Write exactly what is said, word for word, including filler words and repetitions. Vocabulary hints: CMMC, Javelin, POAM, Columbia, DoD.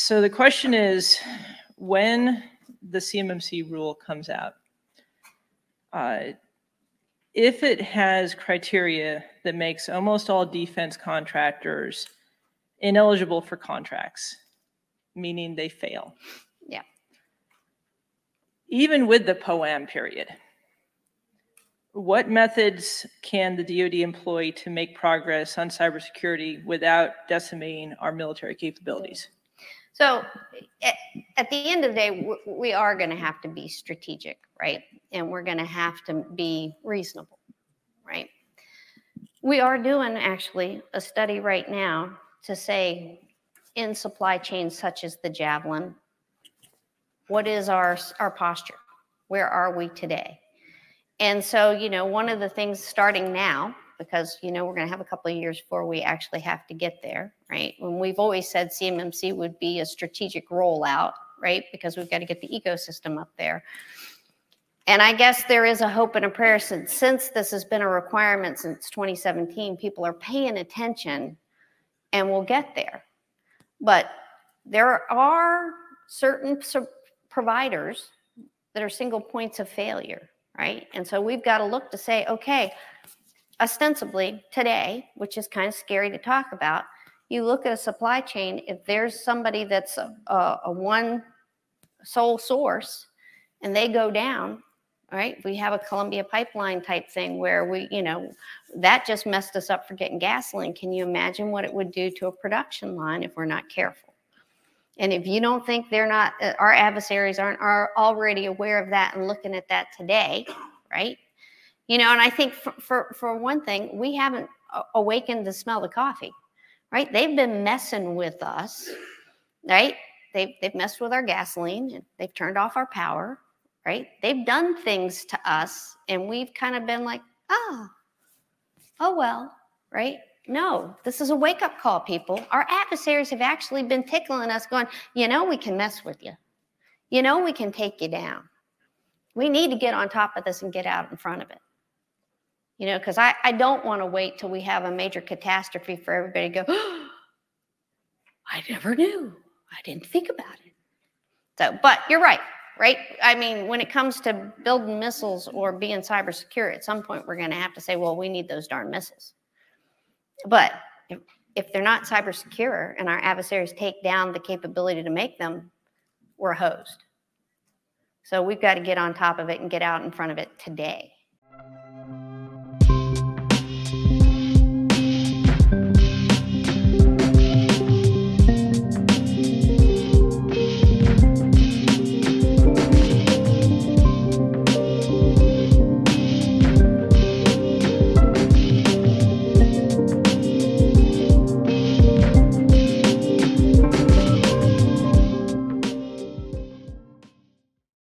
so the question is, when the C M M C rule comes out, uh, if it has criteria that makes almost all defense contractors ineligible for contracts, meaning they fail. Yeah. Even with the P O A M period, what methods can the D O D employ to make progress on cybersecurity without decimating our military capabilities? So at the end of the day, we are going to have to be strategic, right? And we're going to have to be reasonable, right? We are doing actually a study right now to say in supply chains such as the Javelin, what is our, our posture? Where are we today? And so, you know, one of the things starting now, because, you know, we're going to have a couple of years before we actually have to get there, right? When we've always said C M M C would be a strategic rollout, right? Because we've got to get the ecosystem up there. And I guess there is a hope and a prayer since, since this has been a requirement since twenty seventeen, people are paying attention and we'll get there. But there are certain providers that are single points of failure, right? And so we've got to look to say, okay, ostensibly today, which is kind of scary to talk about, you look at a supply chain, if there's somebody that's a, a, a one sole source and they go down, right? We have a Columbia pipeline type thing where we, you know, that just messed us up for getting gasoline. Can you imagine what it would do to a production line if we're not careful? And if you don't think they're not, our adversaries aren't are already aware of that and looking at that today, right? You know, and I think for, for, for one thing, we haven't awakened to smell the coffee, right? They've been messing with us, right? They've, they've messed with our gasoline and they've turned off our power, right? They've done things to us and we've kind of been like, oh, oh well, right? No, this is a wake-up call, people. Our adversaries have actually been tickling us going, you know, we can mess with you. You know, we can take you down. We need to get on top of this and get out in front of it. You know, because I, I don't want to wait till we have a major catastrophe for everybody to go, oh, I never knew. I didn't think about it. So, but you're right, right? I mean, when it comes to building missiles or being cyber secure, at some point we're going to have to say, well, we need those darn missiles. But if, if they're not cyber secure and our adversaries take down the capability to make them, we're hosed. So we've got to get on top of it and get out in front of it today.